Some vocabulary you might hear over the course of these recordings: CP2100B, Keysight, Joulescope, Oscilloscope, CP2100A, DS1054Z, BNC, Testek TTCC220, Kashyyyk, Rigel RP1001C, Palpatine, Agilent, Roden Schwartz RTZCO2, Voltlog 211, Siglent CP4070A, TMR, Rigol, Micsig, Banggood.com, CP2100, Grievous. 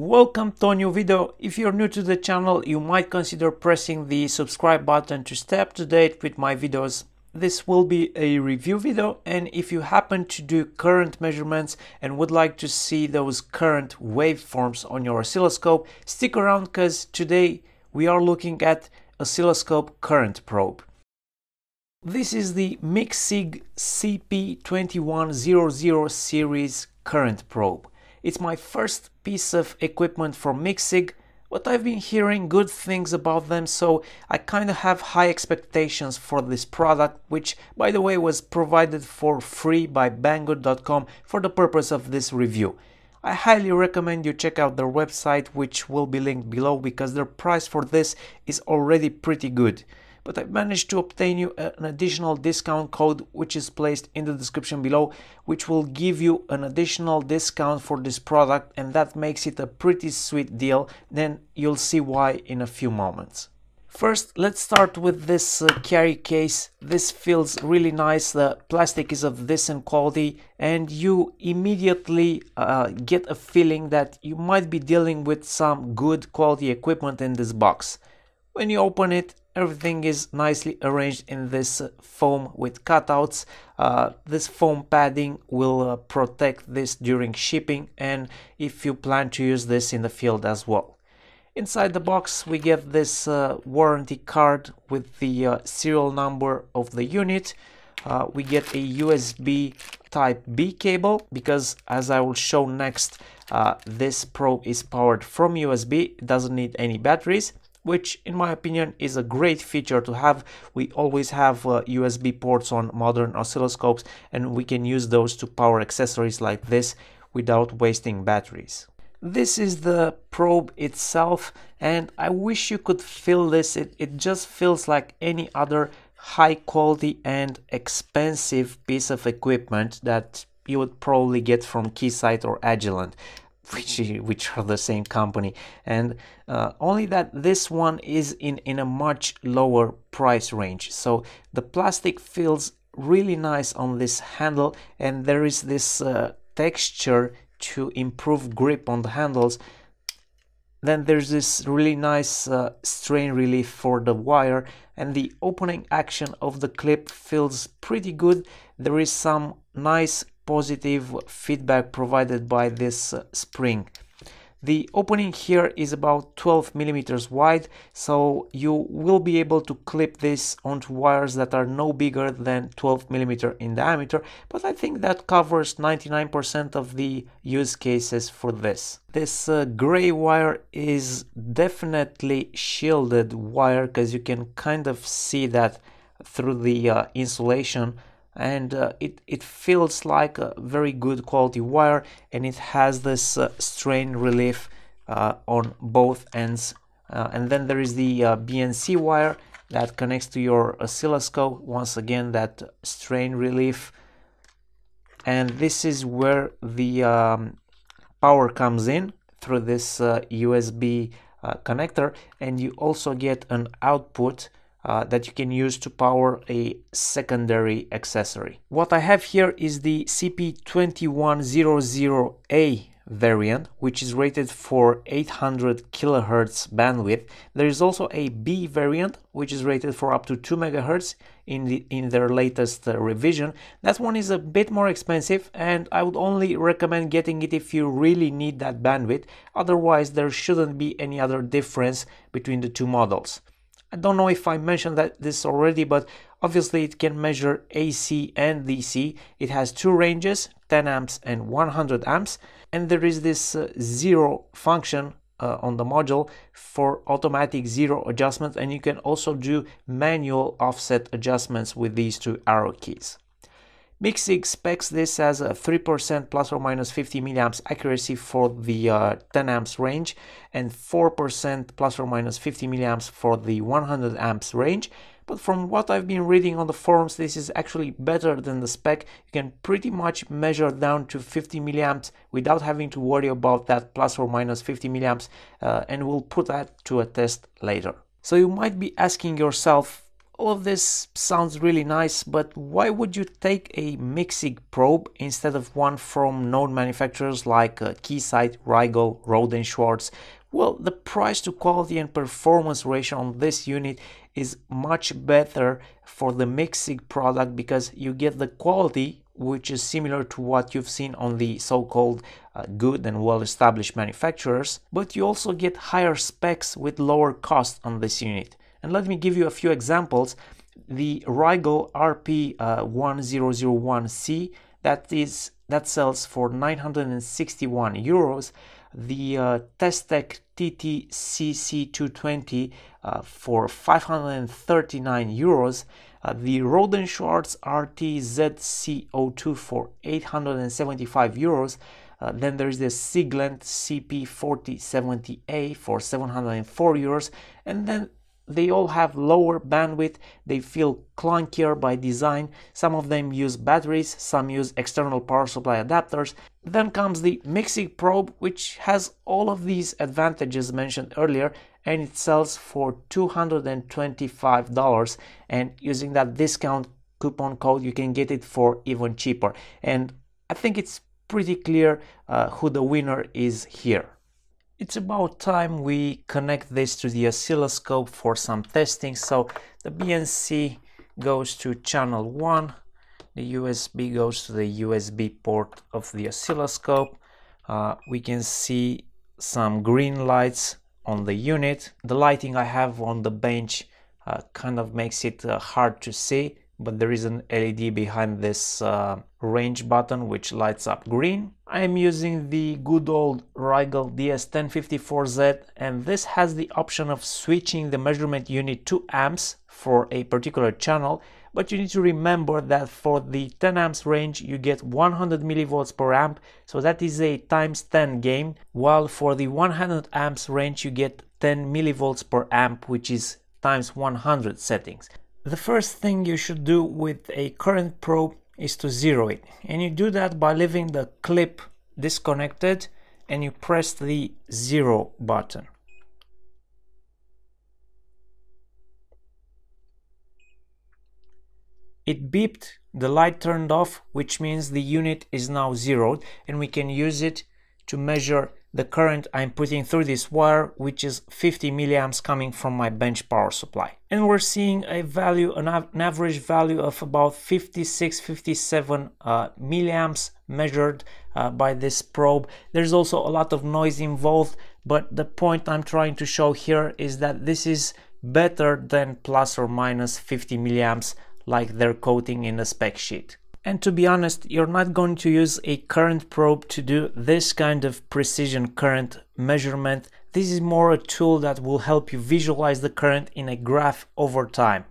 Welcome to a new video. If you're new to the channel, you might consider pressing the subscribe button to stay up to date with my videos. This will be a review video, and if you happen to do current measurements and would like to see those current waveforms on your oscilloscope, stick around because today we are looking at oscilloscope current probe. This is the Micsig CP2100 series current probe. It's my first piece of equipment from Micsig, but I've been hearing good things about them, so I kind of have high expectations for this product, which, by the way, was provided for free by Banggood.com for the purpose of this review. I highly recommend you check out their website, which will be linked below, because their price for this is already pretty good. But I managed to obtain you an additional discount code, which is placed in the description below, which will give you an additional discount for this product, and that makes it a pretty sweet deal. Then you'll see why in a few moments. First, let's start with this carry case. This feels really nice. The plastic is of decent quality, and you immediately get a feeling that you might be dealing with some good quality equipment in this box. When you open it, everything is nicely arranged in this foam with cutouts. This foam padding will protect this during shipping and if you plan to use this in the field as well. Inside the box we get this warranty card with the serial number of the unit. We get a USB Type B cable because, as I will show next, this probe is powered from USB. It doesn't need any batteries, which in my opinion is a great feature to have. We always have USB ports on modern oscilloscopes, and we can use those to power accessories like this without wasting batteries. This is the probe itself, and I wish you could feel this. It just feels like any other high quality and expensive piece of equipment that you would probably get from Keysight or Agilent, which are the same company, and only that this one is in a much lower price range. So the plastic feels really nice on this handle, and there is this texture to improve grip on the handles. Then there's this really nice strain relief for the wire, and the opening action of the clip feels pretty good. There is some nice positive feedback provided by this spring. The opening here is about 12 millimeters wide, so you will be able to clip this onto wires that are no bigger than 12 millimeter in diameter, but I think that covers 99% of the use cases for this. This gray wire is definitely shielded wire, because you can kind of see that through the insulation, and it feels like a very good quality wire, and it has this strain relief on both ends. And then there is the BNC wire that connects to your oscilloscope, once again that strain relief, and this is where the power comes in through this USB connector, and you also get an output that you can use to power a secondary accessory. What I have here is the CP2100A variant, which is rated for 800 kHz bandwidth. There is also a B variant, which is rated for up to 2 MHz in their latest revision. That one is a bit more expensive, and I would only recommend getting it if you really need that bandwidth. Otherwise, there shouldn't be any other difference between the two models. I don't know if I mentioned this already, but obviously it can measure AC and DC. It has two ranges, 10 amps and 100 amps. And there is this zero function on the module for automatic zero adjustment. And you can also do manual offset adjustments with these two arrow keys. Micsig specs this as a 3% plus or minus 50 milliamps accuracy for the 10 amps range, and 4% plus or minus 50 milliamps for the 100 amps range. But from what I've been reading on the forums, this is actually better than the spec. You can pretty much measure down to 50 milliamps without having to worry about that plus or minus 50 milliamps, and we'll put that to a test later. So you might be asking yourself, All of this sounds really nice, but why would you take a Micsig probe instead of one from known manufacturers like Keysight, Rigol, Roden Schwartz? Well, the price to quality and performance ratio on this unit is much better for the Micsig product because you get the quality which is similar to what you've seen on the so-called good and well-established manufacturers, but you also get higher specs with lower cost on this unit. And let me give you a few examples. The Rigel RP1001C that sells for 961 euros. The Testek TTCC220 for 539 euros. The Roden Schwartz RTZCO2 for 875 euros. Then there is the Siglent CP4070A for 704 euros. And then they all have lower bandwidth, they feel clunkier by design, some of them use batteries, some use external power supply adapters. Then comes the Micsig probe, which has all of these advantages mentioned earlier, and it sells for $225, and using that discount coupon code you can get it for even cheaper. And I think it's pretty clear who the winner is here. It's about time we connect this to the oscilloscope for some testing. So the BNC goes to channel 1, the USB goes to the USB port of the oscilloscope. We can see some green lights on the unit. The lighting I have on the bench kind of makes it hard to see, but there is an LED behind this range button which lights up green. I am using the good old Rigel DS1054Z, and this has the option of switching the measurement unit to amps for a particular channel, but you need to remember that for the 10 amps range you get 100 millivolts per amp, so that is a times 10 game, while for the 100 amps range you get 10 millivolts per amp, which is times 100 settings. The first thing you should do with a current probe is to zero it, and you do that by leaving the clip disconnected and you press the zero button. It beeped, the light turned off, which means the unit is now zeroed and we can use it to measure the current I'm putting through this wire, which is 50 milliamps coming from my bench power supply. And we're seeing a value, an average value of about 56-57 milliamps measured by this probe. There's also a lot of noise involved, but the point I'm trying to show here is that this is better than plus or minus 50 milliamps like they're quoting in the spec sheet. And to be honest, you're not going to use a current probe to do this kind of precision current measurement. This is more a tool that will help you visualize the current in a graph over time.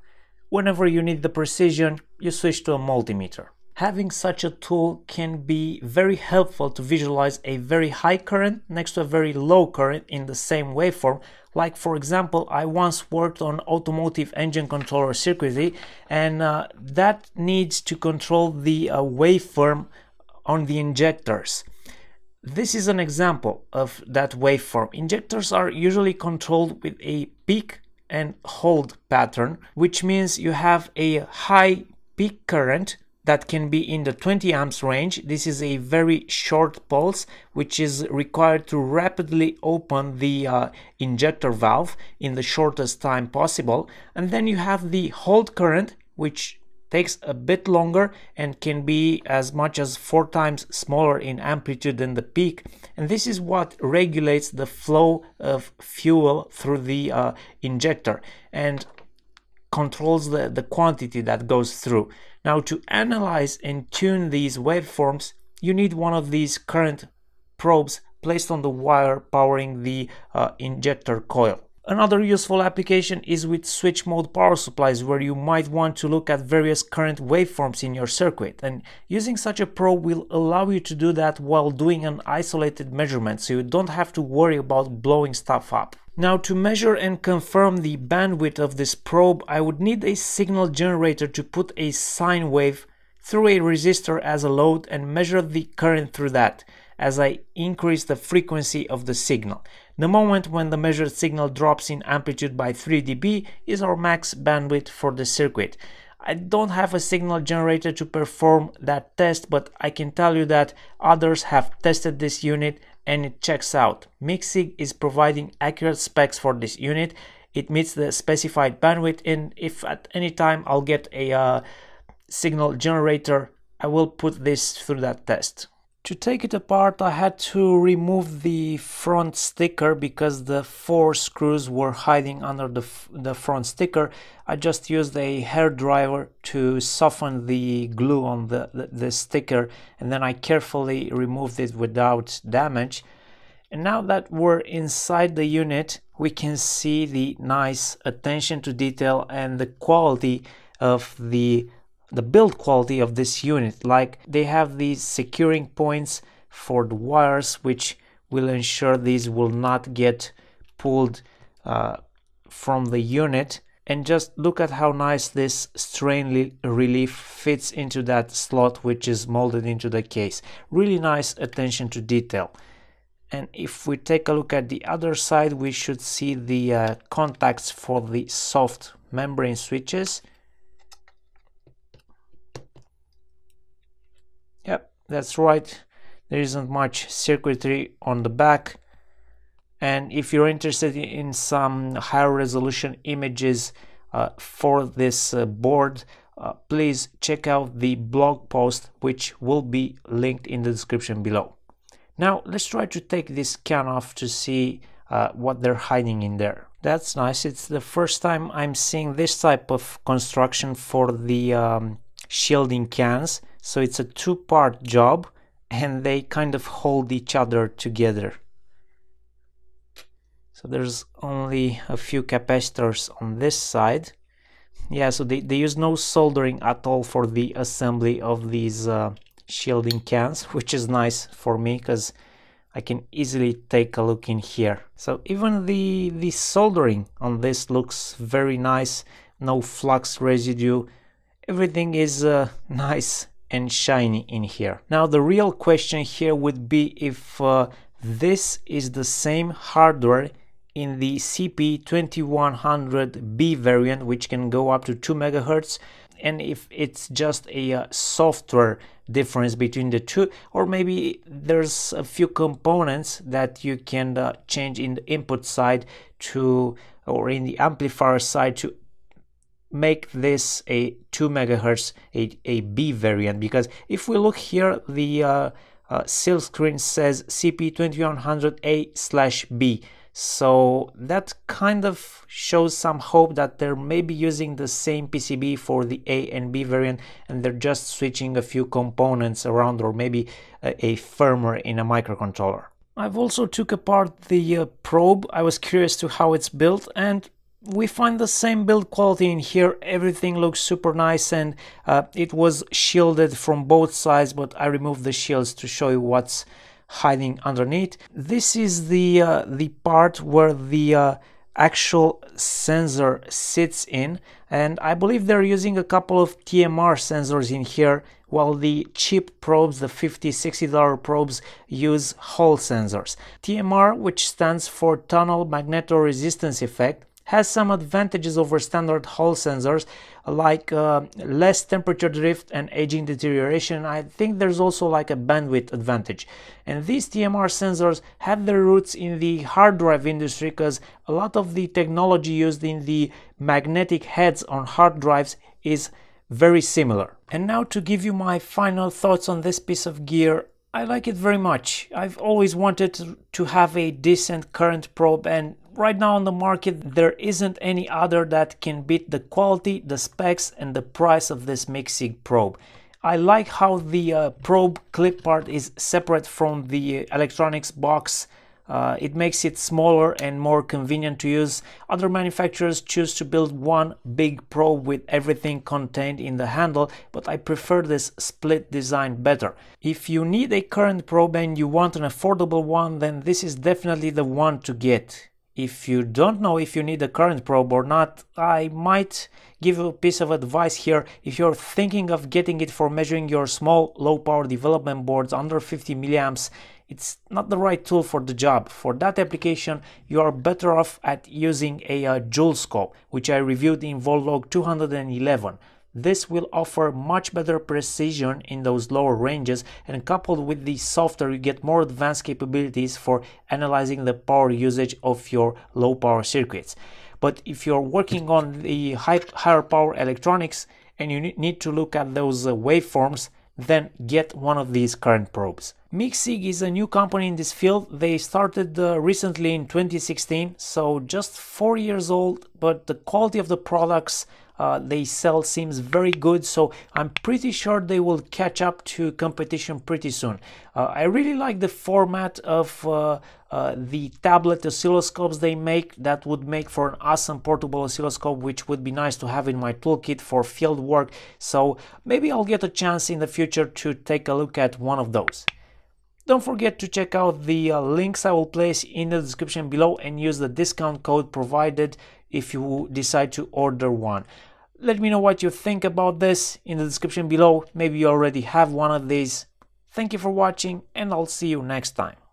Whenever you need the precision, you switch to a multimeter. Having such a tool can be very helpful to visualize a very high current next to a very low current in the same waveform. Like, for example, I once worked on automotive engine controller circuitry, and that needs to control the waveform on the injectors. This is an example of that waveform. Injectors are usually controlled with a peak and hold pattern, which means you have a high peak current that can be in the 20 amps range. This is a very short pulse which is required to rapidly open the injector valve in the shortest time possible. And then you have the hold current, which takes a bit longer and can be as much as 4 times smaller in amplitude than the peak. And this is what regulates the flow of fuel through the injector and controls the quantity that goes through. Now, to analyze and tune these waveforms, you need one of these current probes placed on the wire powering the injector coil. Another useful application is with switch mode power supplies, where you might want to look at various current waveforms in your circuit, and using such a probe will allow you to do that while doing an isolated measurement, so you don't have to worry about blowing stuff up. Now, to measure and confirm the bandwidth of this probe, I would need a signal generator to put a sine wave through a resistor as a load and measure the current through that. as I increase the frequency of the signal. The moment when the measured signal drops in amplitude by 3 dB is our max bandwidth for the circuit. I don't have a signal generator to perform that test, but I can tell you that others have tested this unit and it checks out. Micsig is providing accurate specs for this unit. It meets the specified bandwidth, and if at any time I'll get a signal generator, I will put this through that test. To take it apart, I had to remove the front sticker because the four screws were hiding under the front sticker. I just used a hairdryer to soften the glue on the sticker, and then I carefully removed it without damage. And now that we're inside the unit, we can see the nice attention to detail and the quality of the build quality of this unit. Like, they have these securing points for the wires, which will ensure these will not get pulled from the unit. And just look at how nice this strain relief fits into that slot, which is molded into the case. Really nice attention to detail. And if we take a look at the other side, we should see the contacts for the soft membrane switches. Yep, that's right, there isn't much circuitry on the back. And if you're interested in some higher resolution images for this board, please check out the blog post, which will be linked in the description below. Now let's try to take this can off to see what they're hiding in there. That's nice. It's the first time I'm seeing this type of construction for the shielding cans. So it's a two-part job, and they kind of hold each other together. So there's only a few capacitors on this side. Yeah, so they use no soldering at all for the assembly of these shielding cans, which is nice for me because I can easily take a look in here. So even the soldering on this looks very nice. No flux residue. Everything is nice and shiny in here. Now the real question here would be if this is the same hardware in the CP2100B variant, which can go up to 2 MHz, and if it's just a software difference between the two, or maybe there's a few components that you can change in the input side to, or in the amplifier side, to make this a 2 MHz a B variant. Because if we look here, the seal screen says CP2100A/B, so that kind of shows some hope that they're maybe using the same PCB for the A and B variant, and they're just switching a few components around, or maybe a firmware in a microcontroller. I've also took apart the probe. I was curious to how it's built, and we find the same build quality in here. Everything looks super nice, and it was shielded from both sides, but I removed the shields to show you what's hiding underneath. This is the part where the actual sensor sits in, and I believe they're using a couple of TMR sensors in here, while the cheap probes, the $50–$60 probes, use Hall sensors. TMR, which stands for Tunnel Magnetoresistance Effect, has some advantages over standard Hall sensors, like less temperature drift and aging deterioration. I think there's also like a bandwidth advantage. And these TMR sensors have their roots in the hard drive industry, because a lot of the technology used in the magnetic heads on hard drives is very similar. And now to give you my final thoughts on this piece of gear, I like it very much. I've always wanted to have a decent current probe, and right now on the market there isn't any other that can beat the quality, the specs and the price of this Micsig probe. I like how the probe clip part is separate from the electronics box. It makes it smaller and more convenient to use. Other manufacturers choose to build one big probe with everything contained in the handle, but I prefer this split design better. If you need a current probe and you want an affordable one, then this is definitely the one to get. If you don't know if you need a current probe or not, I might give you a piece of advice here. If you're thinking of getting it for measuring your small low power development boards under 50 milliamps, it's not the right tool for the job. For that application, you are better off at using a Joulescope, which I reviewed in Voltlog 211. This will offer much better precision in those lower ranges, and coupled with the software you get more advanced capabilities for analyzing the power usage of your low power circuits. But if you're working on the higher power electronics and you need to look at those waveforms, then get one of these current probes. Micsig is a new company in this field. They started recently in 2016, so just 4 years old, but the quality of the products they sell seems very good, so I'm pretty sure they will catch up to competition pretty soon. I really like the format of the tablet oscilloscopes they make. That would make for an awesome portable oscilloscope, which would be nice to have in my toolkit for field work, so maybe I'll get a chance in the future to take a look at one of those. Don't forget to check out the links I will place in the description below and use the discount code provided if you decide to order one. Let me know what you think about this in the description below. Maybe you already have one of these. Thank you for watching, and I'll see you next time.